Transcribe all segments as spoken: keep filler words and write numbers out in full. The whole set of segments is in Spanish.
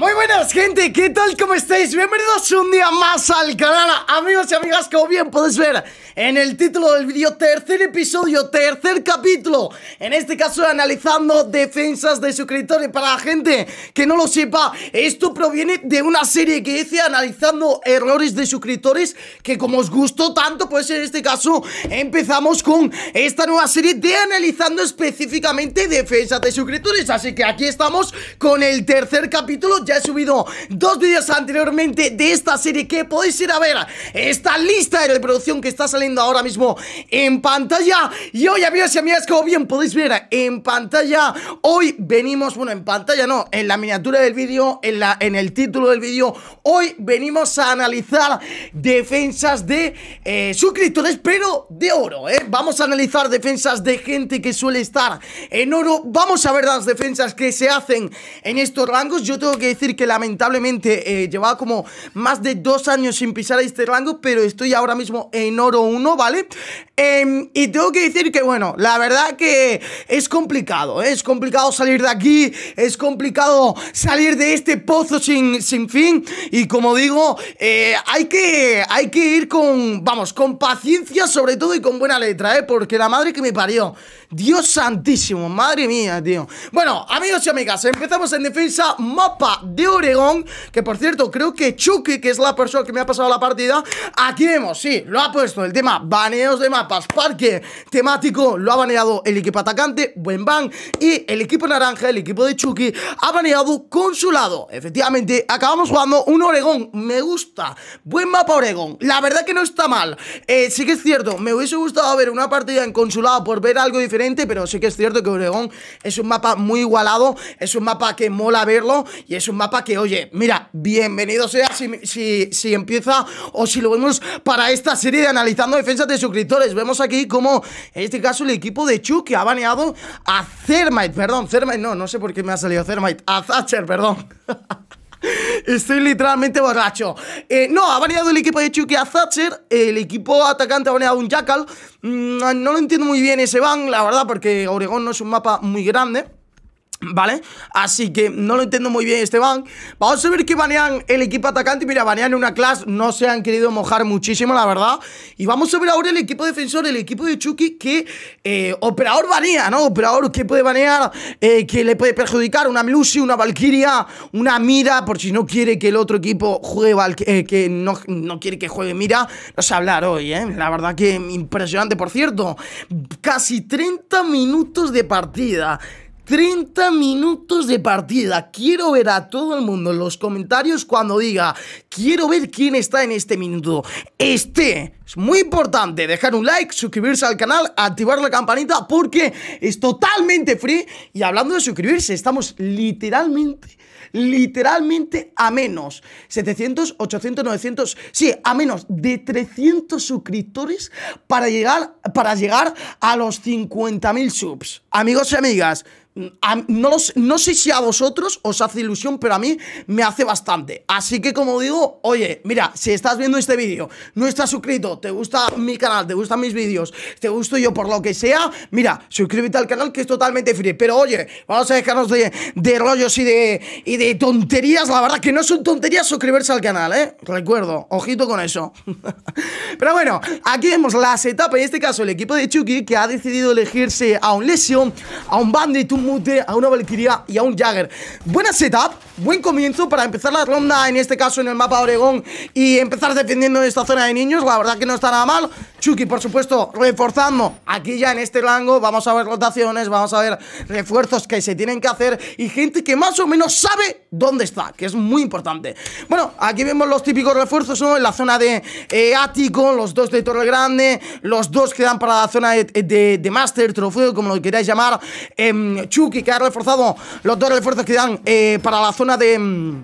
Muy buenas, gente, ¿qué tal? ¿Cómo estáis? Bienvenidos un día más al canal, amigos y amigas. Como bien podéis ver en el título del vídeo, tercer episodio, tercer capítulo. En este caso, analizando defensas de suscriptores. Para la gente que no lo sepa, esto proviene de una serie que hice analizando errores de suscriptores, que como os gustó tanto, pues en este caso empezamos con esta nueva serie de analizando específicamente defensas de suscriptores. Así que aquí estamos con el tercer capítulo. Ya he subido dos vídeos anteriormente de esta serie que podéis ir a ver. Esta lista de reproducción que está saliendo ahora mismo en pantalla. Y hoy, amigos y amigas, como bien podéis ver en pantalla, hoy venimos, bueno, en pantalla no, en la miniatura del vídeo, en, la, en el título del vídeo, hoy venimos a analizar defensas de eh, suscriptores, pero de oro, ¿eh? Vamos a analizar defensas de gente que suele estar en oro. Vamos a ver las defensas que se hacen en estos rangos. Yo tengo que decir que lamentablemente eh, llevaba como más de dos años sin pisar este rango, pero estoy ahora mismo en oro uno, ¿vale? Eh, y tengo que decir que, bueno, la verdad que es complicado, ¿eh? Es complicado salir de aquí, es complicado salir de este pozo sin, sin fin. Y como digo, eh, hay, que, hay que ir con, vamos, con paciencia sobre todo y con buena letra, ¿eh? Porque la madre que me parió, Dios santísimo, madre mía, tío. Bueno, amigos y amigas, empezamos en defensa mapa de Oregón, que por cierto creo que Chucky, que es la persona que me ha pasado la partida, aquí vemos, sí, lo ha puesto el tema baneos de mapas, parque temático, lo ha baneado el equipo atacante, buen ban, y el equipo naranja, el equipo de Chucky, ha baneado consulado. Efectivamente, acabamos jugando un Oregón, me gusta, buen mapa Oregón, la verdad que no está mal. eh, sí que es cierto, me hubiese gustado ver una partida en consulado por ver algo diferente, pero sí que es cierto que Oregón es un mapa muy igualado, es un mapa que mola verlo, y es un mapa que, oye, mira, bienvenido sea si, si, si empieza o si lo vemos para esta serie de analizando defensas de suscriptores. Vemos aquí como, en este caso, el equipo de Chucky ha baneado a Thermite, perdón, Thermite, no, no sé por qué me ha salido Thermite, a Thatcher, perdón. Estoy literalmente borracho. eh, No, ha baneado el equipo de Chucky a Thatcher. El equipo atacante ha baneado a un Jackal. mm, No lo entiendo muy bien ese ban, la verdad, porque Oregón no es un mapa muy grande, ¿vale? Así que no lo entiendo muy bien este ban. Vamos a ver que banean el equipo atacante. Mira, banean una clase, no se han querido mojar muchísimo, la verdad. Y vamos a ver ahora el equipo defensor, el equipo de Chucky, que eh, operador banea, ¿no? Operador que puede banear, eh, que le puede perjudicar. Una Melusi, una Valkyria, una Mira, por si no quiere que el otro equipo juegue, eh, que no, no quiere que juegue Mira. No sé hablar hoy, ¿eh? La verdad que impresionante. Por cierto, casi treinta minutos de partida. treinta minutos de partida. Quiero ver a todo el mundo en los comentarios cuando diga quiero ver quién está en este minuto. Este es muy importante. Dejar un like, suscribirse al canal, activar la campanita porque es totalmente free. Y hablando de suscribirse, estamos literalmente, literalmente a menos setecientos, ochocientos, novecientos, sí, a menos de trescientos suscriptores para llegar, para llegar a los cincuenta mil subs. Amigos y amigas, A, no, los, no sé si a vosotros os hace ilusión, pero a mí me hace bastante. Así que como digo, oye, mira, si estás viendo este vídeo, no estás suscrito, te gusta mi canal, te gustan mis vídeos, te gusto yo por lo que sea, mira, suscríbete al canal que es totalmente free. Pero oye, vamos a dejarnos de, de rollos y de, y de tonterías. La verdad que no son tonterías suscribirse al canal, ¿eh? Recuerdo, ojito con eso. Pero bueno, aquí vemos las etapas. En este caso, el equipo de Chucky, que ha decidido elegirse a un Lesion, a un Bandit, Mute, a una Valkyria y a un Jagger. Buena setup, buen comienzo para empezar la ronda, en este caso en el mapa Oregón, y empezar defendiendo esta zona de niños. La verdad que no está nada mal. Chucky, por supuesto, reforzando. Aquí ya en este rango vamos a ver rotaciones, vamos a ver refuerzos que se tienen que hacer y gente que más o menos sabe dónde está, que es muy importante. Bueno, aquí vemos los típicos refuerzos, ¿no? En la zona de eh, ático, los dos de Torre Grande, los dos que dan para la zona de, de, de Master, trofeo, como lo queráis llamar. eh, Chucky, que ha reforzado los dos refuerzos que dan eh, para la zona de...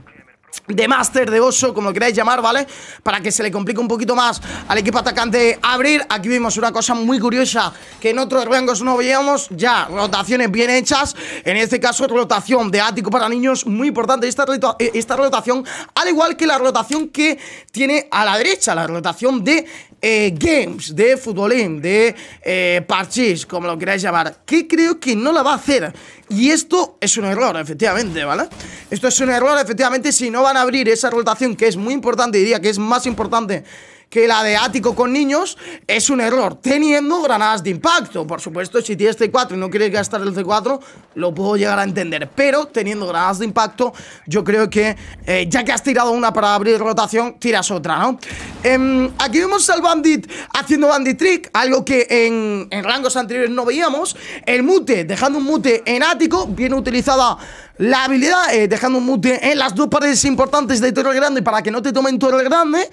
de Master, de Oso, como lo queráis llamar, ¿vale? Para que se le complique un poquito más al equipo atacante abrir. Aquí vimos una cosa muy curiosa que en otros rangos no veíamos. Ya, rotaciones bien hechas. En este caso, rotación de ático para niños. Muy importante esta, esta rotación, al igual que la rotación que tiene a la derecha, la rotación de eh, games, de futbolín, de eh, parchís, como lo queráis llamar, que creo que no la va a hacer Y esto es un error, efectivamente, ¿vale? Esto es un error, efectivamente, si no van a abrir esa rotación que es muy importante, diría que es más importante que la de ático con niños, es un error, teniendo granadas de impacto. Por supuesto, si tienes C cuatro y no quieres gastar el C cuatro, lo puedo llegar a entender, pero teniendo granadas de impacto, yo creo que eh, ya que has tirado una para abrir rotación, tiras otra, ¿no? Eh, aquí vemos al Bandit haciendo Bandit Trick, algo que en, en rangos anteriores no veíamos. El Mute, dejando un Mute en ático, bien utilizada la habilidad, eh, dejando un Mute en las dos paredes importantes de torre grande para que no te tomen torre grande.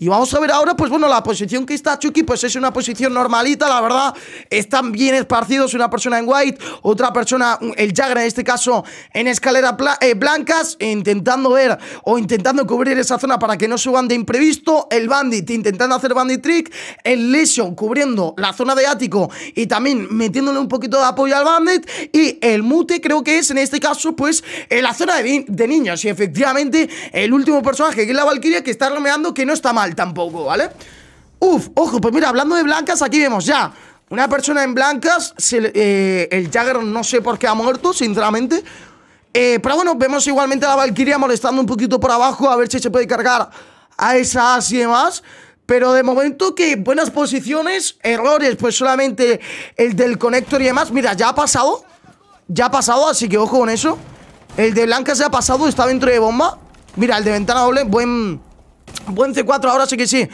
Y vamos a ver ahora, pues bueno, la posición que está Chucky, pues es una posición normalita, la verdad. Están bien esparcidos, una persona en white, otra persona, el Jagger en este caso, en escaleras eh, blancas, intentando ver o intentando cubrir esa zona para que no suban de imprevisto. El Bandit intentando hacer Bandit Trick, el Lesion cubriendo la zona de ático y también metiéndole un poquito de apoyo al Bandit. Y el Mute creo que es, en este caso, pues en la zona de, de niños. Y efectivamente, el último personaje, que es la Valkyria, que está romeando, que no está mal tampoco, ¿vale? Uf, ojo, pues mira, hablando de blancas, aquí vemos ya una persona en blancas, se, eh, el Jagger no sé por qué ha muerto, sinceramente, eh, pero bueno, vemos igualmente a la Valkyria molestando un poquito por abajo, a ver si se puede cargar a esas y demás. Pero de momento que buenas posiciones, errores, pues solamente el del conector y demás. Mira, ya ha pasado, ya ha pasado, así que ojo con eso. El de blancas ya ha pasado, está dentro de bomba. Mira, el de ventana doble, buen... buen C cuatro, ahora sí que sí,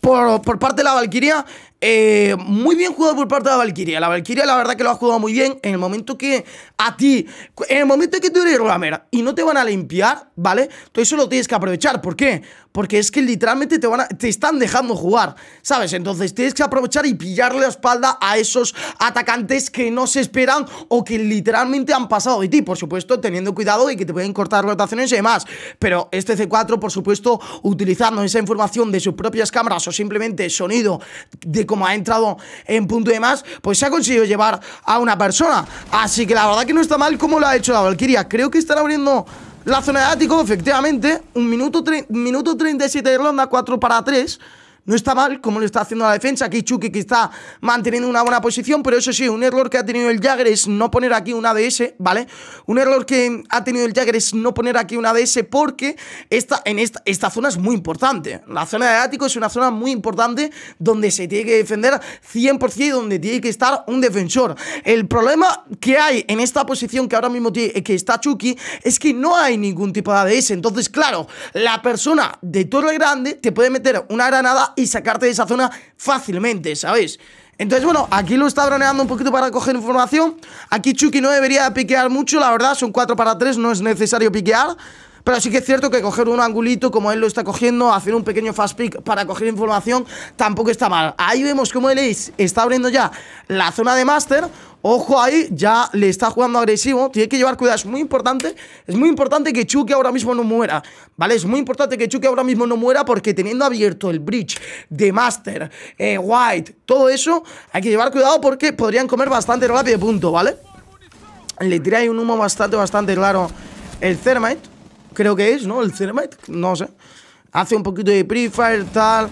por, por parte de la Valkyria. Eh, muy bien jugado por parte de la Valkyria. La Valkyria la verdad que lo ha jugado muy bien. En el momento que a ti, en el momento que tú eres ramera y no te van a limpiar, ¿vale? Tú eso lo tienes que aprovechar. ¿Por qué? Porque es que literalmente te, van a, te están dejando jugar, ¿sabes? Entonces tienes que aprovechar y pillarle la espalda a esos atacantes que no se esperan o que literalmente han pasado de ti. Por supuesto, teniendo cuidado de que te pueden cortar rotaciones y demás. Pero este C cuatro, por supuesto, utilizando esa información de sus propias cámaras o simplemente sonido de como ha entrado en punto de más, pues se ha conseguido llevar a una persona. Así que la verdad que no está mal como lo ha hecho la Valkyria. Creo que están abriendo la zona de ático, efectivamente. Un minuto, minuto treinta y siete de ronda, cuatro para tres. No está mal como lo está haciendo la defensa. Aquí Chucky, que está manteniendo una buena posición. Pero eso sí, un error que ha tenido el Jagger es no poner aquí un A D S, ¿vale? Un error que ha tenido el Jagger es no poner aquí un A D S, porque esta, en esta, esta zona es muy importante. La zona de ático es una zona muy importante donde se tiene que defender cien por cien y donde tiene que estar un defensor. El problema que hay en esta posición que ahora mismo tiene, que está Chucky, es que no hay ningún tipo de A D S. Entonces, claro, la persona de torre grande te puede meter una granada y sacarte de esa zona fácilmente, ¿sabéis? Entonces, bueno, aquí lo está droneando un poquito para coger información. Aquí Chucky no debería piquear mucho, la verdad. Son cuatro para tres, no es necesario piquear. Pero sí que es cierto que coger un angulito como él lo está cogiendo, hacer un pequeño fast pick para coger información, tampoco está mal. Ahí vemos cómo él está abriendo ya la zona de máster. Ojo ahí, ya le está jugando agresivo. Tiene que llevar cuidado, es muy importante. Es muy importante que Chucky ahora mismo no muera, ¿vale? Es muy importante que Chucky ahora mismo no muera, porque teniendo abierto el bridge de Master, eh, White, todo eso, hay que llevar cuidado porque podrían comer bastante rápido, punto, ¿vale? Le tira ahí un humo bastante, bastante claro el Thermite, creo que es, ¿no? El Thermite, no sé. Hace un poquito de pre-fire, tal.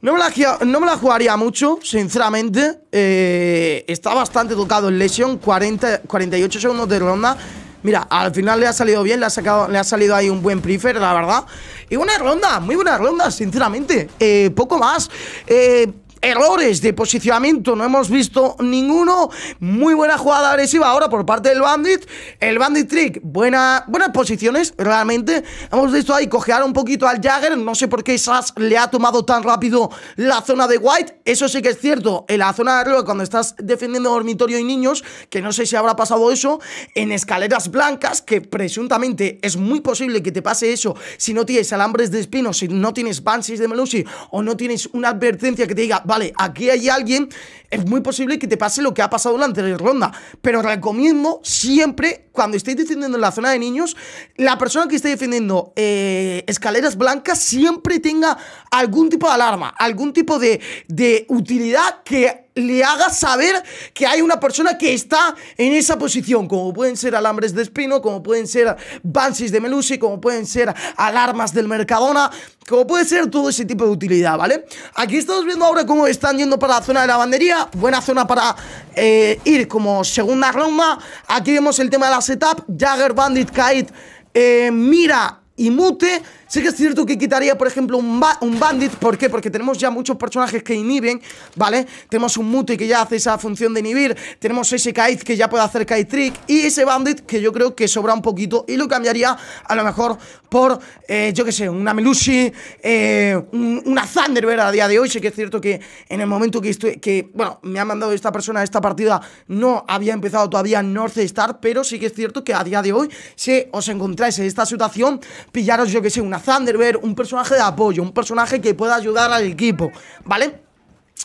No me, la, no me la jugaría mucho, sinceramente. eh, Está bastante tocado el Lesion. Cuarenta, cuarenta y ocho segundos de ronda. Mira, al final le ha salido bien, le ha, sacado, le ha salido ahí un buen prefer, la verdad. Y buena ronda, muy buena ronda, sinceramente. eh, Poco más. eh, Errores de posicionamiento, no hemos visto ninguno. Muy buena jugada agresiva ahora por parte del Bandit. El Bandit Trick, buena, buenas posiciones, realmente. Hemos visto ahí cojear un poquito al Jagger. No sé por qué Sass le ha tomado tan rápido la zona de White. Eso sí que es cierto, en la zona de arriba, cuando estás defendiendo dormitorio y niños, que no sé si habrá pasado eso, en escaleras blancas, que presuntamente es muy posible que te pase eso si no tienes alambres de espino, si no tienes Banshees de Melusi o no tienes una advertencia que te diga, vale, aquí hay alguien, es muy posible que te pase lo que ha pasado en la anterior ronda. Pero recomiendo siempre, cuando estéis defendiendo en la zona de niños, la persona que esté defendiendo eh, escaleras blancas siempre tenga algún tipo de alarma, algún tipo de, de utilidad que le haga saber que hay una persona que está en esa posición, como pueden ser alambres de espino, como pueden ser Banshees de Melusi, como pueden ser alarmas del Mercadona, como puede ser todo ese tipo de utilidad, ¿vale? Aquí estamos viendo ahora cómo están yendo para la zona de lavandería. Buena zona para eh, ir como segunda ronda. Aquí vemos el tema de la setup: Jagger, Bandit, Kaid, eh, Mira y Mute. Sí que es cierto que quitaría, por ejemplo, un, ba un Bandit. ¿Por qué? Porque tenemos ya muchos personajes que inhiben, ¿vale? Tenemos un Mute que ya hace esa función de inhibir. Tenemos ese Kaid que ya puede hacer Kaid Trick. Y ese Bandit que yo creo que sobra un poquito. Y lo cambiaría a lo mejor por, eh, yo qué sé, una Melusi, eh, un, una Thunderbird a día de hoy. Sí que es cierto que en el momento que estoy, que, bueno, me ha mandado esta persona esta partida, no había empezado todavía North Star. Pero sí que es cierto que a día de hoy, si os encontráis en esta situación, pillaros, yo que sé, una Thunderbird, un personaje de apoyo, un personaje que pueda ayudar al equipo, ¿vale?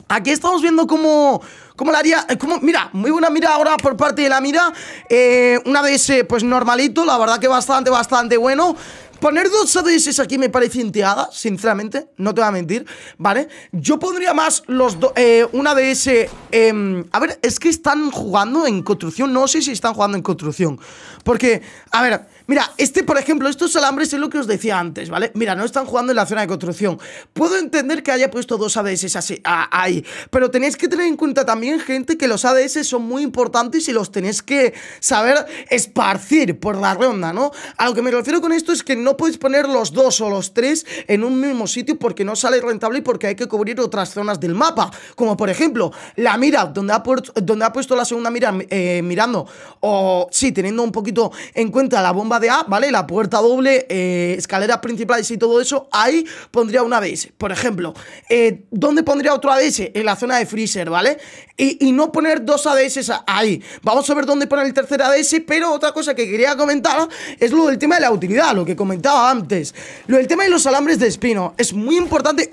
Aquí estamos viendo cómo, cómo la haría, cómo, mira, muy buena mira ahora por parte de la mira, eh, una A D S pues normalito, la verdad que bastante, bastante bueno. Poner dos A D S aquí me parece inteada, sinceramente, no te voy a mentir, ¿vale? Yo pondría más los do, eh, una A D S, eh, a ver, es que están jugando en construcción, no sé si están jugando en construcción, porque, a ver, mira, este, por ejemplo, estos alambres es lo que os decía antes, ¿vale? Mira, no están jugando en la zona de construcción, puedo entender que haya puesto dos A D S así, a, ahí, pero tenéis que tener en cuenta también, gente, que los A D S son muy importantes y los tenéis que saber esparcir por la ronda, ¿no? A lo que me refiero con esto es que no No podéis poner los dos o los tres en un mismo sitio porque no sale rentable y porque hay que cubrir otras zonas del mapa, como por ejemplo la mira, donde ha, puerto, donde ha puesto la segunda mira eh, mirando, o sí, teniendo un poquito en cuenta la bomba de A, ¿vale? La puerta doble, eh, escaleras principales y todo eso, ahí pondría una A D S. Por ejemplo, eh, ¿dónde pondría otro A D S? En la zona de freezer, ¿vale? Y, y no poner dos A D S ahí. Vamos a ver dónde poner el tercer A D S, pero otra cosa que quería comentar es lo del tema de la utilidad, lo que comenté antes. Lo del tema de los alambres de espino es muy importante.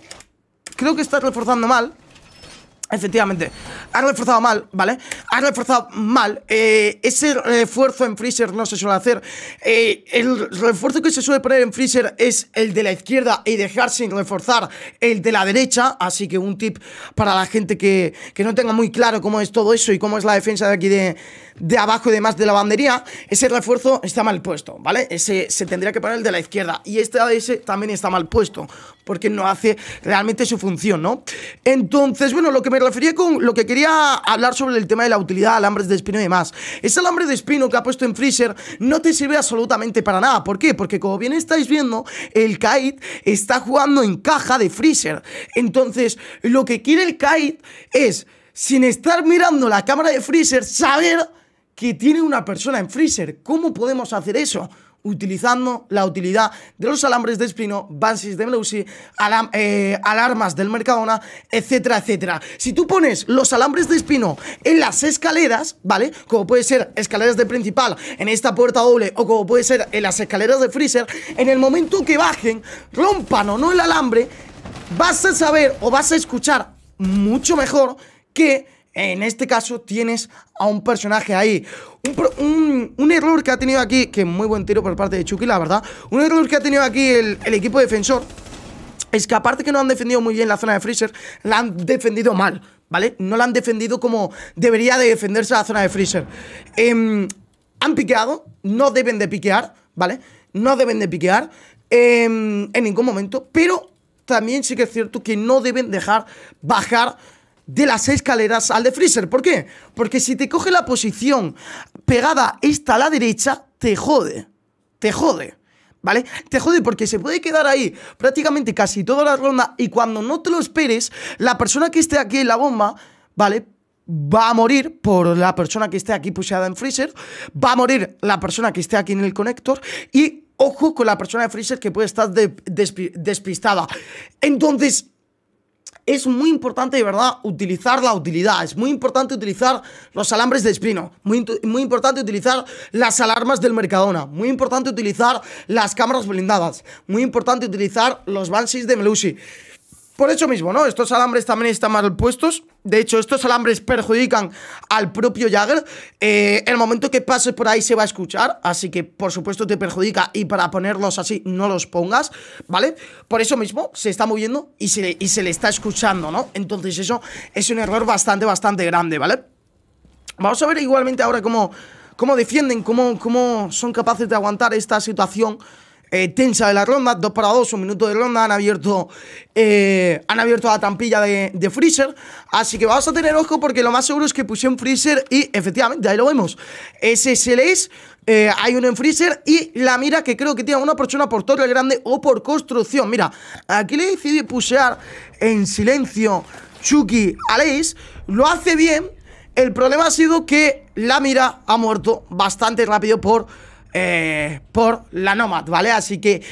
Creo que estás reforzando mal. Efectivamente, has reforzado mal, ¿vale? Has reforzado mal. Eh, ese refuerzo en freezer no se suele hacer. Eh, el refuerzo que se suele poner en freezer es el de la izquierda y dejar sin reforzar el de la derecha. Así que un tip para la gente que, que no tenga muy claro cómo es todo eso y cómo es la defensa de aquí de, de abajo y demás de la lavandería. Ese refuerzo está mal puesto, ¿vale? Ese se tendría que poner el de la izquierda. Y este A D S también está mal puesto porque no hace realmente su función, ¿no? Entonces, bueno, lo que me refería con lo que quería hablar sobre el tema de la utilidad, alambres de espino y demás. Ese alambre de espino que ha puesto en freezer no te sirve absolutamente para nada. ¿Por qué? Porque como bien estáis viendo, el Kaid está jugando en caja de freezer. Entonces, lo que quiere el Kaid es, sin estar mirando la cámara de freezer, saber que tiene una persona en freezer. ¿Cómo podemos hacer eso? Utilizando la utilidad de los alambres de espino, Banshees de Melusi, alam eh, alarmas del Mercadona, etcétera, etcétera. Si tú pones los alambres de espino en las escaleras, ¿vale? Como puede ser escaleras de principal, en esta puerta doble, o como puede ser en las escaleras de freezer, en el momento que bajen, rompan o no el alambre, vas a saber o vas a escuchar mucho mejor que... En este caso tienes a un personaje ahí. Un, pro, un, un error que ha tenido aquí, que muy buen tiro por parte de Chucky, la verdad. Un error que ha tenido aquí el, el equipo defensor es que aparte que no han defendido muy bien la zona de freezer, la han defendido mal, ¿vale? No la han defendido como debería de defenderse la zona de freezer. Eh, han piqueado, no deben de piquear, ¿vale? No deben de piquear eh, en ningún momento, pero también sí que es cierto que no deben dejar bajar de las escaleras al de freezer. ¿Por qué? Porque si te coge la posición pegada esta a la derecha, te jode, te jode, ¿vale? Te jode porque se puede quedar ahí prácticamente casi toda la ronda y cuando no te lo esperes, la persona que esté aquí en la bomba, ¿vale? Va a morir por la persona que esté aquí puseada en freezer, va a morir la persona que esté aquí en el conector y ojo con la persona de freezer que puede estar de, despi, despistada. Entonces... es muy importante, de verdad, utilizar la utilidad. Es muy importante utilizar los alambres de espino. Muy, muy importante utilizar las alarmas del Mercadona. Muy importante utilizar las cámaras blindadas. Muy importante utilizar los Banshees de Melusi. Por eso mismo, ¿no? Estos alambres también están mal puestos. De hecho, estos alambres perjudican al propio Jagger. eh, El momento que pases por ahí se va a escuchar, así que por supuesto te perjudica. Y para ponerlos así no los pongas, ¿vale? Por eso mismo se está moviendo y se le, y se le está escuchando, ¿no? Entonces eso es un error bastante, bastante grande, ¿vale? Vamos a ver igualmente ahora cómo, cómo defienden, cómo, cómo son capaces de aguantar esta situación Eh, tensa de la ronda. Dos para dos, un minuto de ronda. Han abierto eh, han abierto la trampilla de, de Freezer. Así que vamos a tener ojo, porque lo más seguro es que pusieron Freezer. Y efectivamente, ahí lo vemos, ese Sledge. Eh, hay uno en Freezer y la mira que creo que tiene una persona por torre grande o por construcción. Mira, aquí le decide pusear en silencio Chucky a Leis. Lo hace bien. El problema ha sido que la mira ha muerto bastante rápido por Eh, por la Nomad, ¿vale? Así que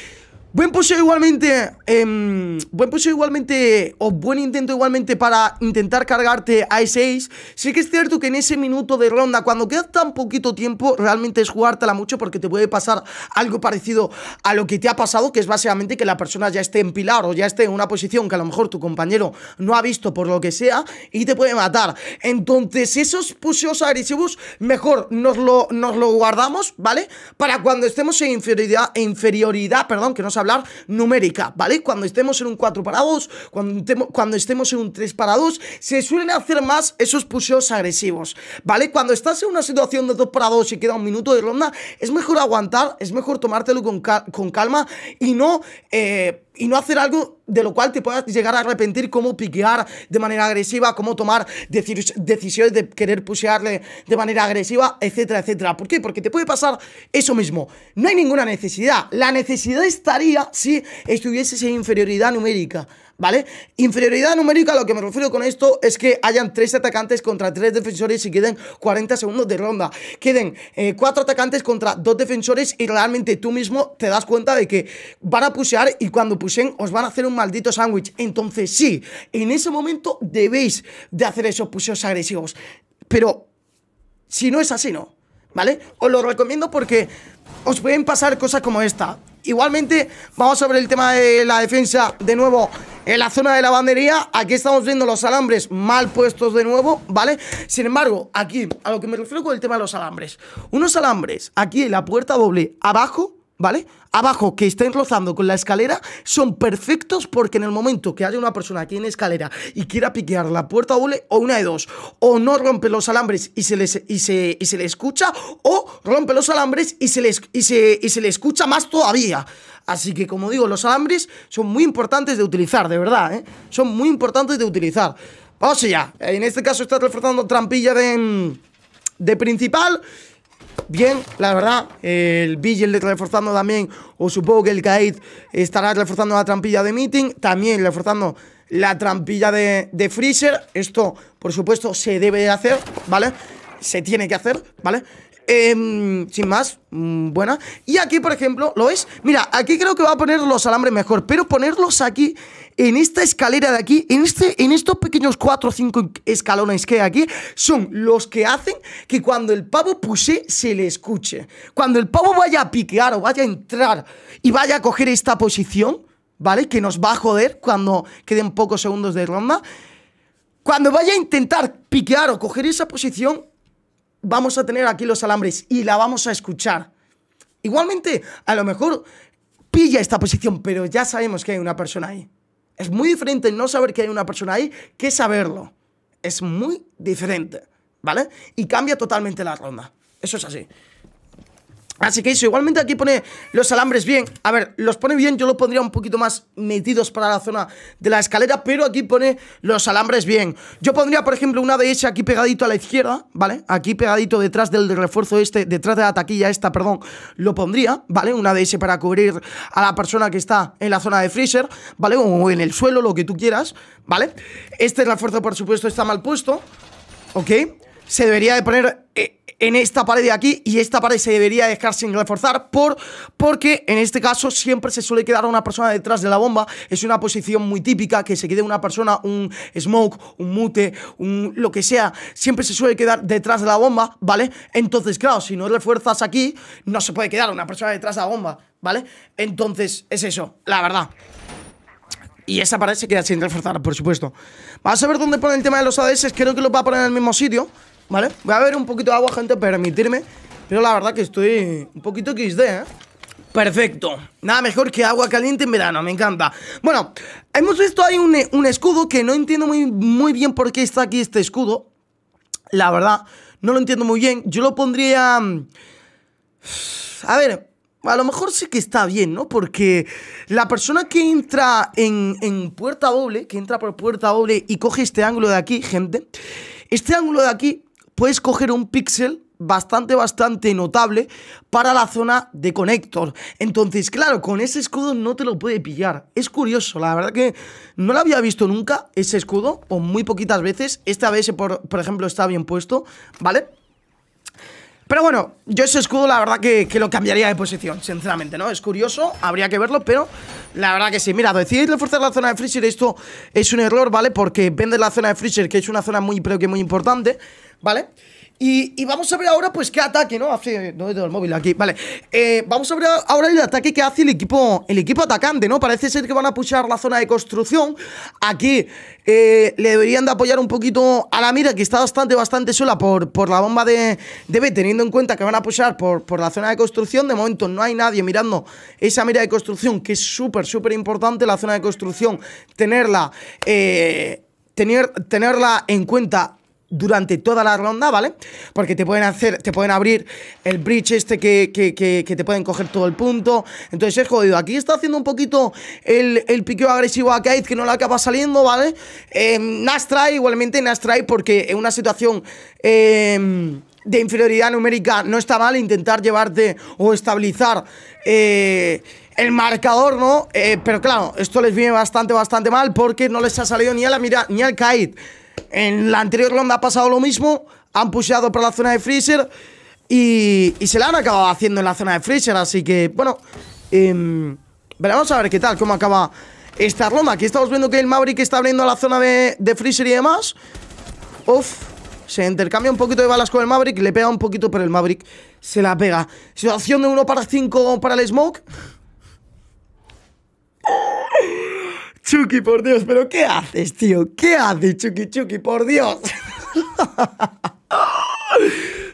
buen puseo igualmente, eh, buen puseo igualmente, o buen intento igualmente para intentar cargarte a ese Ace. Sí que es cierto que en ese minuto de ronda, cuando queda tan poquito tiempo, realmente es jugártela mucho, porque te puede pasar algo parecido a lo que te ha pasado, que es básicamente que la persona ya esté en pilar o ya esté en una posición que a lo mejor tu compañero no ha visto por lo que sea y te puede matar. Entonces esos puseos agresivos mejor nos lo, nos lo guardamos, ¿vale? Para cuando estemos en inferioridad, inferioridad perdón, que no sabemos hablar numérica, ¿vale? Cuando estemos en un cuatro para dos, cuando, cuando estemos en un tres para dos, se suelen hacer más esos puseos agresivos, ¿vale? Cuando estás en una situación de dos para dos y queda un minuto de ronda, es mejor aguantar, es mejor tomártelo con, cal con calma y no... Eh, Y no hacer algo de lo cual te puedas llegar a arrepentir, como piquear de manera agresiva, como tomar decisiones de querer pushearle de manera agresiva, etcétera, etcétera. ¿Por qué? Porque te puede pasar eso mismo. No hay ninguna necesidad. La necesidad estaría si estuvieses en inferioridad numérica, ¿vale? Inferioridad numérica, lo que me refiero con esto es que hayan tres atacantes contra tres defensores y queden cuarenta segundos de ronda. Queden eh, cuatro atacantes contra dos defensores y realmente tú mismo te das cuenta de que van a pushear y cuando pushen os van a hacer un maldito sándwich. Entonces sí, en ese momento debéis de hacer esos puseos agresivos. Pero si no es así, no, ¿vale? Os lo recomiendo porque os pueden pasar cosas como esta. Igualmente, vamos a ver el tema de la defensa de nuevo en la zona de la bandería. Aquí estamos viendo los alambres mal puestos de nuevo, ¿vale? Sin embargo, aquí, a lo que me refiero con el tema de los alambres, unos alambres aquí en la puerta doble abajo, ¿vale? Abajo, que estén rozando con la escalera, son perfectos porque en el momento que haya una persona aquí en escalera y quiera piquear la puerta doble, o una de dos, o no rompe los alambres y se, les, y se, y se le escucha, o rompe los alambres y se, les, y, se, y se le escucha más todavía. Así que, como digo, los alambres son muy importantes de utilizar, de verdad, ¿eh? Son muy importantes de utilizar. Vamos allá. En este caso está reforzando trampilla de, de principal. Bien, la verdad, el Vigil le está reforzando también, o supongo que el Kaid estará reforzando la trampilla de Meeting, también reforzando la trampilla de, de Freezer. Esto, por supuesto, se debe hacer, ¿vale? Se tiene que hacer, ¿vale? Eh, sin más, mmm, buena. Y aquí, por ejemplo, ¿lo ves? Mira, aquí creo que va a poner los alambres mejor, pero ponerlos aquí, en esta escalera de aquí, en, este, en estos pequeños cuatro o cinco escalones que hay aquí, son los que hacen que cuando el pavo puse se le escuche. Cuando el pavo vaya a piquear o vaya a entrar y vaya a coger esta posición, ¿vale? Que nos va a joder cuando queden pocos segundos de ronda. Cuando vaya a intentar piquear o coger esa posición, vamos a tener aquí los alambres y la vamos a escuchar. Igualmente, a lo mejor pilla esta posición, pero ya sabemos que hay una persona ahí. Es muy diferente no saber que hay una persona ahí que saberlo. Es muy diferente, ¿vale? Y cambia totalmente la ronda. Eso es así. Así que eso, igualmente aquí pone los alambres bien. A ver, los pone bien, yo los pondría un poquito más metidos para la zona de la escalera, pero aquí pone los alambres bien. Yo pondría, por ejemplo, una de ese aquí pegadito a la izquierda, ¿vale? Aquí pegadito detrás del refuerzo este, detrás de la taquilla esta, perdón, lo pondría, ¿vale? Una de ese para cubrir a la persona que está en la zona de Freezer, ¿vale? O en el suelo, lo que tú quieras, ¿vale? Este refuerzo, por supuesto, está mal puesto, ¿ok? Se debería de poner Eh, en esta pared de aquí, y esta pared se debería dejar sin reforzar por, porque en este caso siempre se suele quedar una persona detrás de la bomba. Es una posición muy típica que se quede una persona, un smoke, un mute, un lo que sea, siempre se suele quedar detrás de la bomba, ¿vale? Entonces, claro, si no refuerzas aquí, no se puede quedar una persona detrás de la bomba, ¿vale? Entonces, es eso, la verdad. Y esa pared se queda sin reforzar, por supuesto. Vamos a ver dónde pone el tema de los A D S. Creo que lo va a poner en el mismo sitio, ¿vale? Voy a beber un poquito de agua, gente, permitirme. Pero la verdad que estoy un poquito equis de, ¿eh? Perfecto. Nada mejor que agua caliente en verano, me encanta. Bueno, hemos visto ahí un, un escudo que no entiendo muy, muy bien por qué está aquí este escudo. La verdad, no lo entiendo muy bien. Yo lo pondría... A ver... A lo mejor sí que está bien, ¿no? Porque la persona que entra en, en puerta doble, que entra por puerta doble y coge este ángulo de aquí, gente, este ángulo de aquí puedes coger un píxel bastante, bastante notable para la zona de conector. Entonces, claro, con ese escudo no te lo puede pillar. Es curioso, la verdad que no lo había visto nunca ese escudo, o muy poquitas veces. Este A B S, por, por ejemplo, está bien puesto, ¿vale? Pero bueno, yo ese escudo la verdad que, que lo cambiaría de posición, sinceramente, ¿no? Es curioso, habría que verlo, pero la verdad que sí. Mira, decidís reforzar la zona de freezer, esto es un error, ¿vale? Porque vende la zona de freezer, que es una zona muy, pero que muy importante, ¿vale? Y, y vamos a ver ahora, pues, qué ataque, ¿no? Hace, no tengo el móvil aquí, vale. Eh, vamos a ver ahora el ataque que hace el equipo, el equipo atacante, ¿no? Parece ser que van a pushar la zona de construcción. Aquí eh, le deberían de apoyar un poquito a la Mira, que está bastante, bastante sola por, por la bomba de, de B, teniendo en cuenta que van a pushar por, por la zona de construcción. De momento no hay nadie mirando esa mira de construcción, que es súper, súper importante la zona de construcción. Tenerla, eh, tener, tenerla en cuenta durante toda la ronda, ¿vale? Porque te pueden hacer, te pueden abrir el bridge este que, que, que, que te pueden coger todo el punto. Entonces es jodido. Aquí está haciendo un poquito el, el piqueo agresivo a Kaid, que no le acaba saliendo, ¿vale? Eh, Nastrai, igualmente Nastrai, porque en una situación eh, de inferioridad numérica no está mal intentar llevarte o estabilizar eh, el marcador, ¿no? Eh, pero claro, esto les viene bastante, bastante mal, porque no les ha salido ni a la Mira ni al Kaid. En la anterior ronda ha pasado lo mismo. Han pusheado por la zona de freezer y, y se la han acabado haciendo en la zona de freezer. Así que, bueno, eh, veremos a ver qué tal, cómo acaba esta ronda. Aquí estamos viendo que el Maverick está abriendo la zona de, de freezer y demás. Uf, se intercambia un poquito de balas con el Maverick. Le pega un poquito, pero el Maverick se la pega. Situación de uno para cinco para el Smoke. Chucky, por Dios, pero ¿qué haces, tío? ¿Qué haces, Chucky, Chucky, por Dios?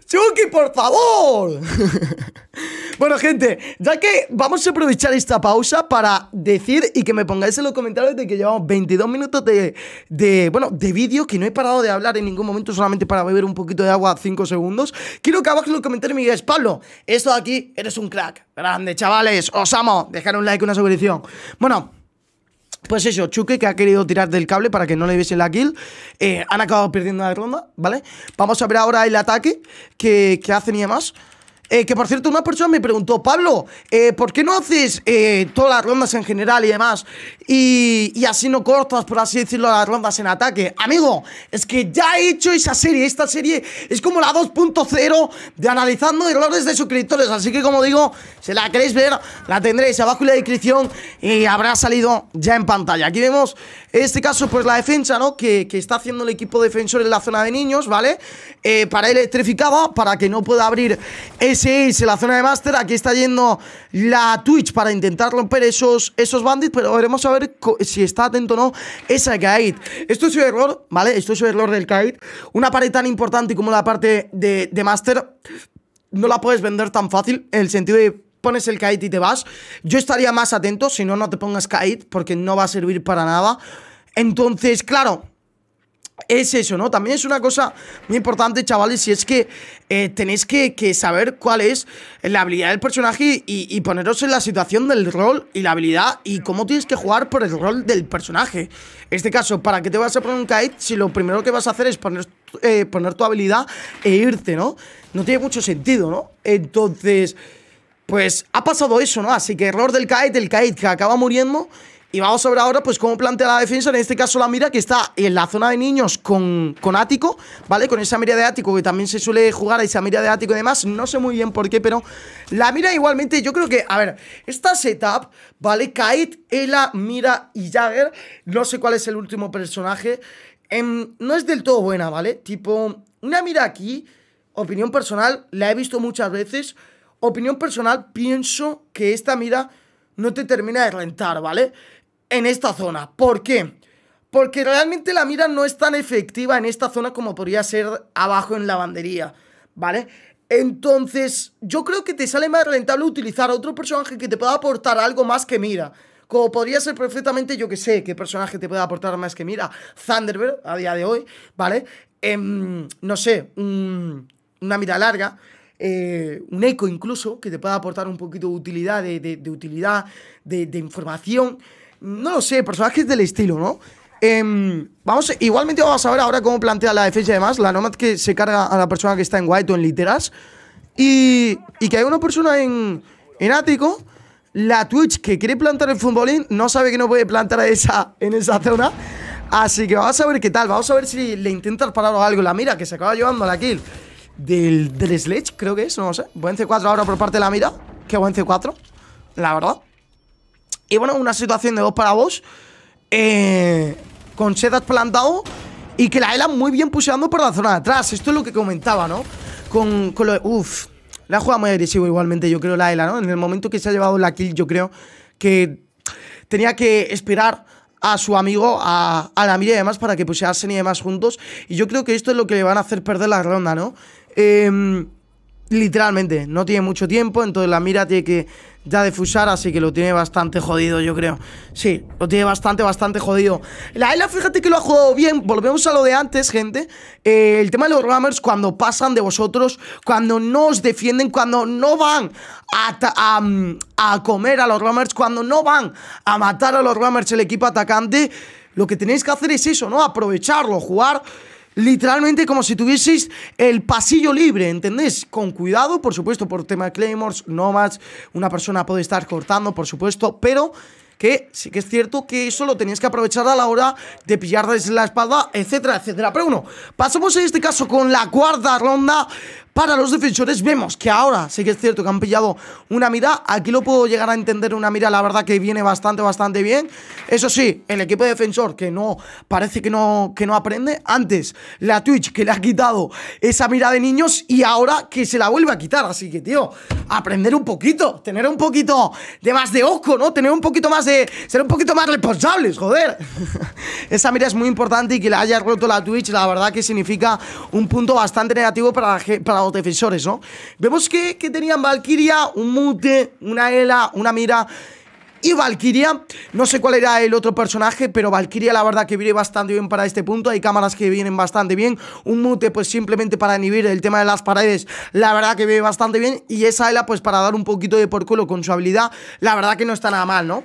¡Chucky, por favor! Bueno, gente, ya que vamos a aprovechar esta pausa para decir y que me pongáis en los comentarios de que llevamos veintidós minutos de, de bueno, de vídeo, que no he parado de hablar en ningún momento, solamente para beber un poquito de agua cinco segundos. Quiero que abajo en los comentarios me digáis: Pablo, esto de aquí, eres un crack. Grande, chavales, os amo. Dejar un like, una suscripción. Bueno, pues eso, Chucky, que ha querido tirar del cable para que no le viesen la kill. eh, Han acabado perdiendo la ronda, ¿vale? Vamos a ver ahora el ataque que, que hacen y demás. eh, Que por cierto, una persona me preguntó: Pablo, eh, ¿por qué no haces eh, todas las rondas en general y demás? Y, y así no cortas, por así decirlo, las rondas en ataque. Amigo, es que ya he hecho esa serie. Esta serie es como la dos punto cero de analizando errores de suscriptores. Así que, como digo, si la queréis ver, la tendréis abajo en la descripción y habrá salido ya en pantalla. Aquí vemos, en este caso, pues la defensa, ¿no? Que, que está haciendo el equipo defensor en la zona de niños, ¿vale? Eh, para electrificada, para que no pueda abrir ese ace en la zona de máster. Aquí está yendo la Twitch para intentar romper esos, esos bandits, pero veremos a ver si está atento o no esa Kaid. Esto es un error, ¿vale? Esto es un error del Kaid. Una pared tan importante como la parte de, de máster no la puedes vender tan fácil, en el sentido de pones el Kaid y te vas. Yo estaría más atento, si no, no te pongas Kaid, porque no va a servir para nada. Entonces, claro, es eso, ¿no? También es una cosa muy importante, chavales, y es que eh, tenéis que, que saber cuál es la habilidad del personaje y, y poneros en la situación del rol y la habilidad y cómo tienes que jugar por el rol del personaje. En este caso, ¿para qué te vas a poner un Kaid si lo primero que vas a hacer es poner, eh, poner tu habilidad e irte, ¿no? No tiene mucho sentido, ¿no? Entonces, pues ha pasado eso, ¿no? Así que error del Kaid, el Kaid que acaba muriendo. Y vamos a ver ahora, pues, cómo plantea la defensa. En este caso, la Mira, que está en la zona de niños con, con ático, ¿vale? Con esa mira de ático, que también se suele jugar a esa mira de ático y demás. No sé muy bien por qué, pero la Mira igualmente, yo creo que, a ver, esta setup, ¿vale? Kaid, Ela, Mira y Jagger. No sé cuál es el último personaje. Em, no es del todo buena, ¿vale? Tipo, una Mira aquí, opinión personal, la he visto muchas veces. Opinión personal, pienso que esta Mira no te termina de rentar, ¿vale? en esta zona. ¿Por qué? Porque realmente la mira no es tan efectiva en esta zona como podría ser abajo en lavandería, ¿vale? Entonces, yo creo que te sale más rentable utilizar a otro personaje que te pueda aportar algo más que mira. Como podría ser perfectamente, yo que sé, qué personaje te puede aportar más que mira. Thunderbird, a día de hoy, ¿vale? Eh, no sé, un, una mira larga, eh, un Echo incluso, que te pueda aportar un poquito de utilidad, de, de, de utilidad, de, de información. No lo sé, personajes del estilo, ¿no? Eh, vamos, igualmente vamos a ver ahora cómo plantea la defensa y demás. La Nomad que se carga a la persona que está en White o en literas. Y, y que hay una persona en, en ático. La Twitch que quiere plantar el futbolín no sabe que no puede plantar a esa, en esa zona. Así que vamos a ver qué tal. Vamos a ver si le intentas parar o algo. La mira que se acaba llevando la kill del, del Sledge, creo que es, no lo sé. Buen C cuatro ahora por parte de la mira. Qué buen C cuatro, la verdad. Y bueno, una situación de dos para dos, eh, con setas plantado. Y que la Ela muy bien puseando por la zona de atrás. Esto es lo que comentaba, ¿no? Con, con lo de... Uff. La ha jugado muy agresivo igualmente, yo creo, la Ela, ¿no? En el momento que se ha llevado la kill, yo creo que tenía que esperar a su amigo, a, a la mira y demás, para que pusieran y demás juntos. Y yo creo que esto es lo que le van a hacer perder la ronda, ¿no? Eh, literalmente, no tiene mucho tiempo, entonces la mira tiene que ya defusar, así que lo tiene bastante jodido, yo creo. Sí, lo tiene bastante, bastante jodido. La Ela, fíjate que lo ha jugado bien. Volvemos a lo de antes, gente. eh, El tema de los rammers, cuando pasan de vosotros, cuando no os defienden, cuando no van a, a, a comer a los rammers, cuando no van a matar a los rammers el equipo atacante, lo que tenéis que hacer es eso, ¿no? Aprovecharlo, jugar literalmente como si tuvieseis el pasillo libre, ¿entendés? Con cuidado, por supuesto, por tema de claymores, nomads, una persona puede estar cortando, por supuesto, pero que sí que es cierto que eso lo tenías que aprovechar a la hora de pillarles la espalda, etcétera, etcétera. Pero bueno, pasamos en este caso con la cuarta ronda para los defensores. Vemos que ahora sí que es cierto que han pillado una mira. Aquí lo puedo llegar a entender, una mira, la verdad, que viene bastante, bastante bien. Eso sí, el equipo de defensor que no, parece que no, que no aprende. Antes, la Twitch que le ha quitado esa mira de niños y ahora que se la vuelve a quitar. Así que, tío, aprender un poquito, tener un poquito de más de ojo, ¿no? Tener un poquito más de... De ser un poquito más responsables, joder. Esa mira es muy importante y que la haya roto la Twitch, la verdad que significa un punto bastante negativo para, para los defensores, ¿no? Vemos que, que tenían Valkyria, un Mute, una Ela, una mira y Valkyria. No sé cuál era el otro personaje, pero Valkyria la verdad que viene bastante bien para este punto. Hay cámaras que vienen bastante bien. Un Mute pues simplemente para inhibir el tema de las paredes, la verdad que viene bastante bien. Y esa Ela pues para dar un poquito de por culo con su habilidad, la verdad que no está nada mal, ¿no?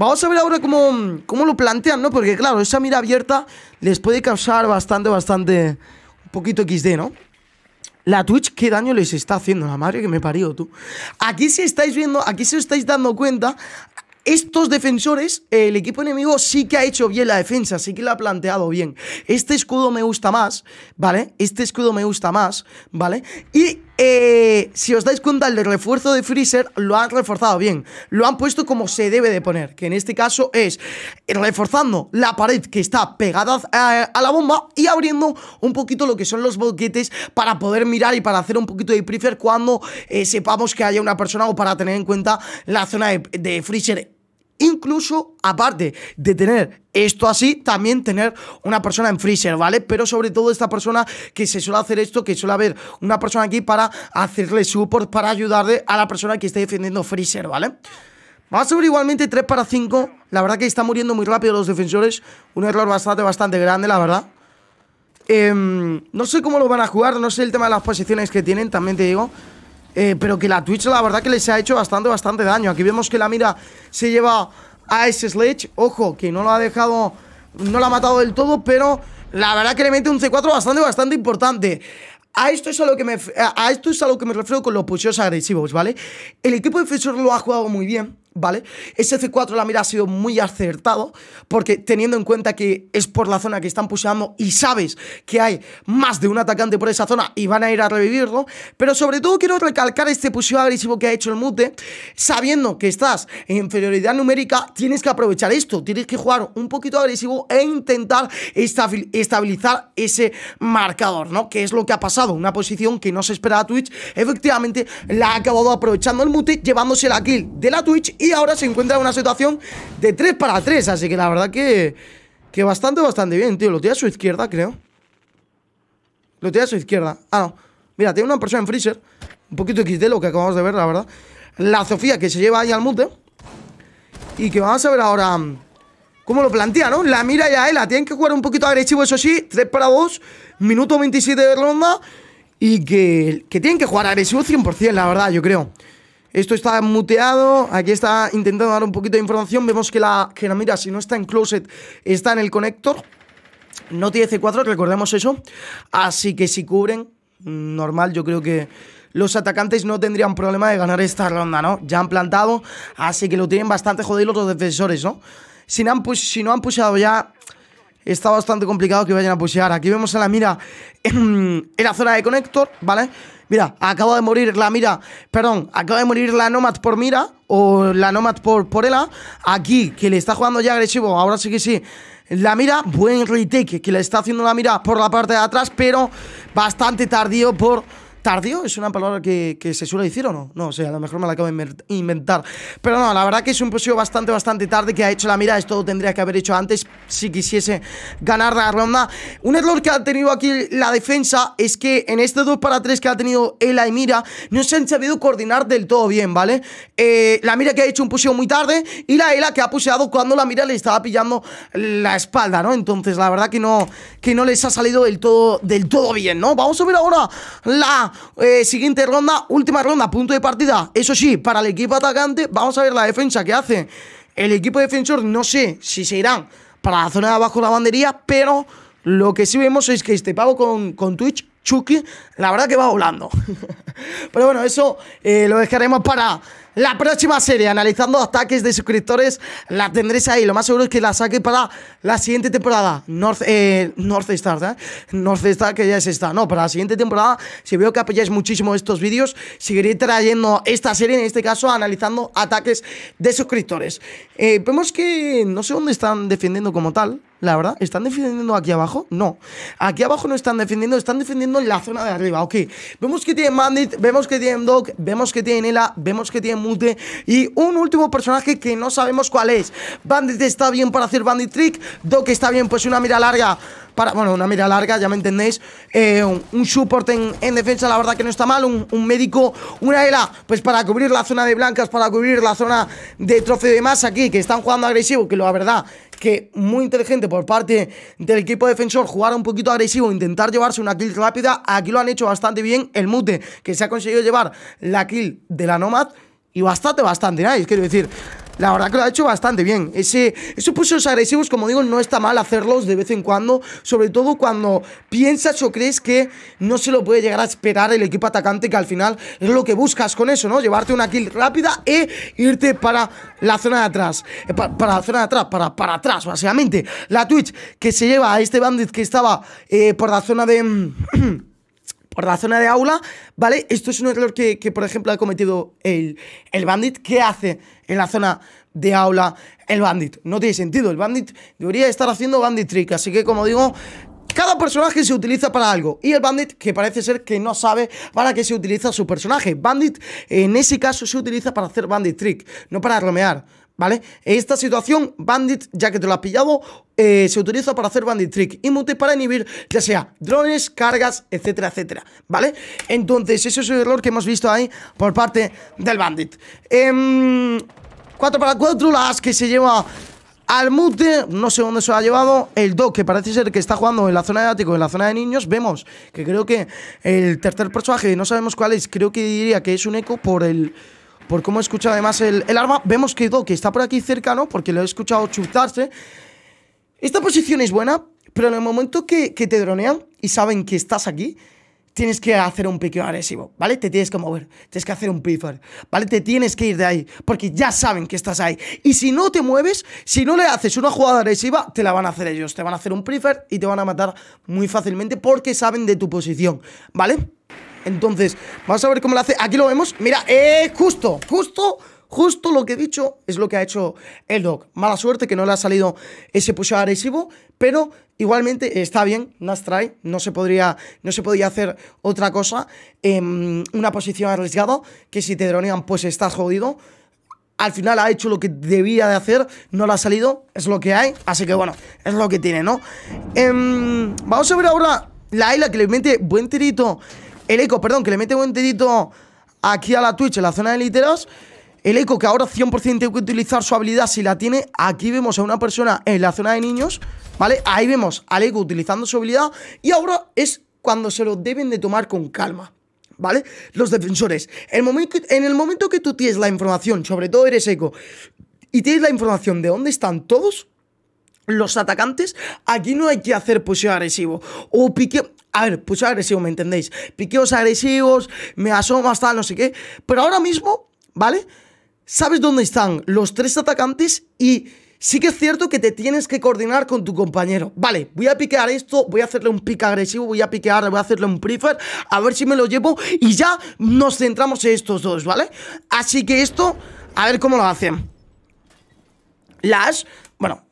Vamos a ver ahora cómo, cómo lo plantean, ¿no? Porque, claro, esa mira abierta les puede causar bastante, bastante... un poquito equis de, ¿no? La Twitch, ¿qué daño les está haciendo? La madre que me parió, tú. Aquí si estáis viendo, aquí si os estáis dando cuenta, estos defensores, el equipo enemigo sí que ha hecho bien la defensa, sí que la ha planteado bien. Este escudo me gusta más, ¿vale? Este escudo me gusta más, ¿vale? Y... Eh, si os dais cuenta, el de refuerzo de Freezer lo han reforzado bien. Lo han puesto como se debe de poner, que en este caso es reforzando la pared que está pegada a, a la bomba y abriendo un poquito lo que son los boquetes para poder mirar y para hacer un poquito de Freezer cuando eh, sepamos que haya una persona, o para tener en cuenta la zona de, de Freezer. Incluso, aparte de tener esto así, también tener una persona en Freezer, ¿vale? Pero sobre todo esta persona que se suele hacer esto, que suele haber una persona aquí para hacerle support, para ayudarle a la persona que esté defendiendo Freezer, ¿vale? Vamos a ver igualmente tres para cinco. La verdad que están muriendo muy rápido los defensores. Un error bastante, bastante grande, la verdad. eh, No sé cómo lo van a jugar, no sé el tema de las posiciones que tienen, también te digo. Eh, pero que la Twitch la verdad que les ha hecho bastante, bastante daño. Aquí vemos que la mira se lleva a ese Sledge. Ojo, que no lo ha dejado, no lo ha matado del todo, pero la verdad que le mete un C cuatro bastante, bastante importante. A esto es a lo que me, a esto es a lo que me refiero con los pusheos agresivos, ¿vale? El equipo defensor lo ha jugado muy bien, ¿vale? Ese C cuatro la mira ha sido muy acertado, porque teniendo en cuenta que es por la zona que están pusheando y sabes que hay más de un atacante por esa zona y van a ir a revivirlo. Pero sobre todo quiero recalcar este pusheo agresivo que ha hecho el Mute. Sabiendo que estás en inferioridad numérica, tienes que aprovechar esto, tienes que jugar un poquito agresivo e intentar estabilizar ese marcador, ¿no? Que es lo que ha pasado, una posición que no se esperaba a Twitch. Efectivamente la ha acabado aprovechando el Mute, llevándose la kill de la Twitch y ahora se encuentra en una situación de tres para tres. Así que la verdad que, que bastante, bastante bien, tío. Lo tiene a su izquierda, creo. Lo tiene a su izquierda. Ah, no. Mira, tiene una persona en freezer. Un poquito equis de lo que acabamos de ver, la verdad. La Sofía que se lleva ahí al mute. Y que vamos a ver ahora cómo lo plantea, ¿no? La Mira y a Ela tienen que jugar un poquito agresivo, eso sí. tres para dos, minuto veintisiete de ronda. Y que, que tienen que jugar agresivo cien por cien, la verdad, yo creo. Esto está muteado. Aquí está intentando dar un poquito de información. Vemos que la, que la Mira, si no está en closet, está en el conector. No tiene ce cuatro, recordemos eso. Así que si cubren, normal, yo creo que los atacantes no tendrían problema de ganar esta ronda, ¿no? Ya han plantado, así que lo tienen bastante jodido los defensores, ¿no? Si no han, si no han pushado ya, está bastante complicado que vayan a pushear. Aquí vemos a la Mira en, en la zona de conector, ¿vale? Mira, acaba de morir la Mira, perdón, acaba de morir la Nomad por Mira, o la Nomad por, por Ela. Aquí, que le está jugando ya agresivo, ahora sí que sí. La Mira, buen retake, que le está haciendo la Mira por la parte de atrás, pero bastante tardío por... ¿Tardío? ¿Es una palabra que, que se suele decir o no? No, o sea, a lo mejor me la acabo de inventar. Pero no, la verdad que es un poseo bastante, bastante tarde que ha hecho la Mira. Esto lo tendría que haber hecho antes si quisiese ganar la ronda. Un error que ha tenido aquí la defensa es que en este dos para tres que ha tenido Ela y Mira no se han sabido coordinar del todo bien, ¿vale? Eh, la Mira que ha hecho un poseo muy tarde y la Ela que ha poseado cuando la Mira le estaba pillando la espalda, ¿no? Entonces, la verdad que no, que no les ha salido del todo, del todo bien, ¿no? Vamos a ver ahora la... Eh, siguiente ronda, última ronda, punto de partida. Eso sí, para el equipo atacante. Vamos a ver la defensa que hace el equipo defensor. No sé si se irán para la zona de abajo de la bandería, pero lo que sí vemos es que este pavo con, con Twitch, Chucky, la verdad que va volando. Pero bueno, eso eh, lo dejaremos para la próxima serie, analizando ataques de suscriptores. La tendréis ahí, lo más seguro es que la saque para la siguiente temporada. North, eh, North Star, ¿eh? North Star, que ya es esta, no, para la siguiente temporada. Si veo que apoyáis muchísimo estos vídeos, seguiré trayendo esta serie, en este caso analizando ataques de suscriptores. eh, Vemos que no sé dónde están defendiendo como tal, la verdad. ¿Están defendiendo aquí abajo? No, aquí abajo no están defendiendo, están defendiendo en la zona de arriba, ok. Vemos que tienen Bandit, vemos que tienen Doc, vemos que tienen Ela, vemos que tienen Mute y un último personaje que no sabemos cuál es. Bandit está bien para hacer Bandit Trick, Doc está bien, pues una mira larga para, bueno, una mira larga, ya me entendéis. eh, un, un support en, en defensa, la verdad que no está mal, un, un médico, una Ela, pues para cubrir la zona de blancas, para cubrir la zona de trofeo de masa aquí, que están jugando agresivo, que la verdad que muy inteligente por parte del equipo defensor jugar un poquito agresivo, intentar llevarse una kill rápida. Aquí lo han hecho bastante bien. El Mute, que se ha conseguido llevar la kill de la Nomad, y bastante, bastante nice, quiero decir. La verdad que lo ha hecho bastante bien. Ese, esos pushos agresivos, como digo, no está mal hacerlos de vez en cuando, sobre todo cuando piensas o crees que no se lo puede llegar a esperar el equipo atacante, que al final es lo que buscas con eso, ¿no? Llevarte una kill rápida e irte para la zona de atrás. Eh, para, para la zona de atrás, para, para atrás, básicamente. La Twitch que se lleva a este Bandit que estaba eh, por la zona de... por la zona de aula, ¿vale? Esto es un error que, que por ejemplo, ha cometido el, el Bandit. ¿Qué hace en la zona de aula el Bandit? No tiene sentido. El Bandit debería estar haciendo Bandit Trick. Así que, como digo, cada personaje se utiliza para algo. Y el Bandit, que parece ser que no sabe para qué se utiliza su personaje. Bandit, en ese caso, se utiliza para hacer Bandit Trick, no para romear, ¿vale? Esta situación, Bandit, ya que te lo has pillado, eh, se utiliza para hacer Bandit Trick y Mute para inhibir, ya sea drones, cargas, etcétera, etcétera, ¿vale? Entonces, ese es el error que hemos visto ahí por parte del Bandit. eh, cuatro para cuatro, la Ash que se lleva al Mute, no sé dónde se lo ha llevado. El Doc, que parece ser que está jugando en la zona de ático, en la zona de niños. Vemos que creo que el tercer personaje, no sabemos cuál es, creo que diría que es un Echo por el... por cómo he escuchado además el, el arma. Vemos que Doc está por aquí cerca, ¿no? Porque lo he escuchado chutarse. Esta posición es buena, pero en el momento que, que te dronean y saben que estás aquí, tienes que hacer un piqueo agresivo, ¿vale? Te tienes que mover, tienes que hacer un pifar, ¿vale? Te tienes que ir de ahí, porque ya saben que estás ahí. Y si no te mueves, si no le haces una jugada agresiva, te la van a hacer ellos. Te van a hacer un pifar y te van a matar muy fácilmente porque saben de tu posición, ¿vale? Entonces, vamos a ver cómo lo hace. Aquí lo vemos. Mira, eh, justo, justo, justo lo que he dicho es lo que ha hecho el Doc. Mala suerte que no le ha salido ese push agresivo, pero igualmente está bien. Nice try. No se podría, no se podía hacer otra cosa. Eh, una posición arriesgada que si te dronean, pues estás jodido. Al final ha hecho lo que debía de hacer, no le ha salido, es lo que hay. Así que bueno, es lo que tiene, ¿no? Um, vamos a ver ahora la Ela que le mete buen tirito. El Echo, perdón, que le mete buen tirito aquí a la Twitch en la zona de literas. El Echo que ahora cien por cien tiene que utilizar su habilidad si la tiene. Aquí vemos a una persona en la zona de niños, ¿vale? Ahí vemos al Echo utilizando su habilidad. Y ahora es cuando se lo deben de tomar con calma, ¿vale? Los defensores, el momento, en el momento que tú tienes la información, sobre todo eres Echo, y tienes la información de dónde están todos los atacantes, aquí no hay que hacer puseo agresivo o piqueo. A ver, puseo agresivo, ¿me entendéis? Piqueos agresivos, me asomo hasta no sé qué. Pero ahora mismo, ¿vale? Sabes dónde están los tres atacantes y sí que es cierto que te tienes que coordinar con tu compañero. Vale, voy a piquear esto, voy a hacerle un pique agresivo, voy a piquear, voy a hacerle un prefer, a ver si me lo llevo y ya nos centramos en estos dos, ¿vale? Así que esto, a ver cómo lo hacen. La Ash, bueno,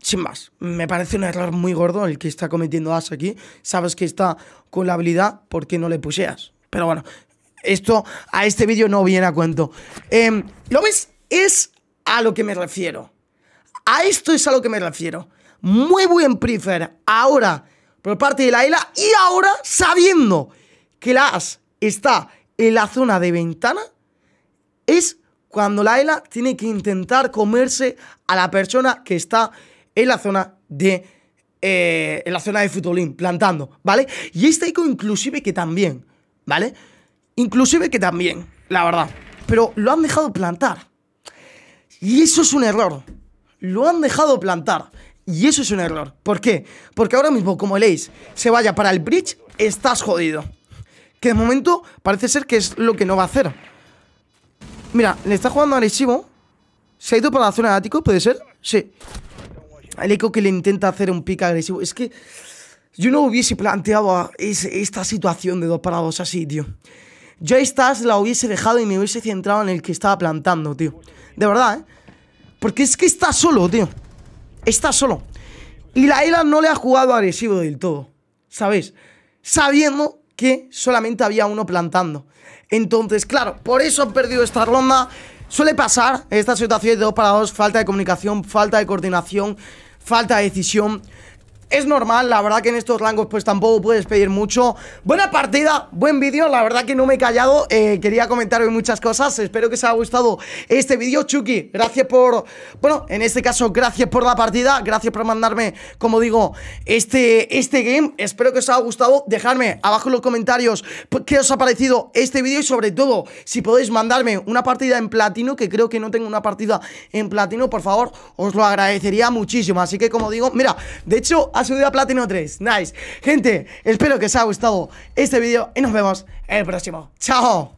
sin más, me parece un error muy gordo el que está cometiendo Ash aquí. Sabes que está con la habilidad, ¿por qué no le puseas? Pero bueno, esto a este vídeo no viene a cuento. eh, ¿Lo ves? Es a lo que me refiero. A esto es a lo que me refiero. Muy buen prefer ahora por parte de la Ela. Y ahora sabiendo que la Ash está en la zona de ventana, es cuando la Ela tiene que intentar comerse a la persona que está en la zona de eh, en la zona de futbolín, plantando, ¿vale? Y este Echo inclusive que también, ¿vale? Inclusive que también, la verdad. Pero lo han dejado plantar. Y eso es un error. Lo han dejado plantar. Y eso es un error. ¿Por qué? Porque ahora mismo, como el Ace se vaya para el bridge, estás jodido. Que de momento parece ser que es lo que no va a hacer. Mira, le está jugando agresivo. Se ha ido para la zona de ático, ¿puede ser? Sí. El Echo que le intenta hacer un pick agresivo. Es que yo no hubiese planteado ese, esta situación de dos parados así, tío. Yo estas la hubiese dejado y me hubiese centrado en el que estaba plantando, tío. De verdad, ¿eh? Porque es que está solo, tío. Está solo. Y la Ela no le ha jugado agresivo del todo, ¿sabéis? Sabiendo que solamente había uno plantando. Entonces, claro, por eso han perdido esta ronda. Suele pasar esta situación de dos para dos. Falta de comunicación, falta de coordinación, falta de decisión. Es normal, la verdad que en estos rangos pues tampoco puedes pedir mucho. Buena partida, buen vídeo, la verdad que no me he callado. eh, Quería comentar hoy muchas cosas. Espero que os haya gustado este vídeo. Chucky, gracias por... Bueno, en este caso, gracias por la partida. Gracias por mandarme, como digo, este, este game. Espero que os haya gustado. Dejadme abajo en los comentarios qué os ha parecido este vídeo. Y sobre todo, si podéis mandarme una partida en platino, que creo que no tengo una partida en platino, por favor, os lo agradecería muchísimo. Así que, como digo, mira, de hecho... ha subido a Platino tres, nice. Gente, espero que os haya gustado este vídeo y nos vemos en el próximo. ¡Chao!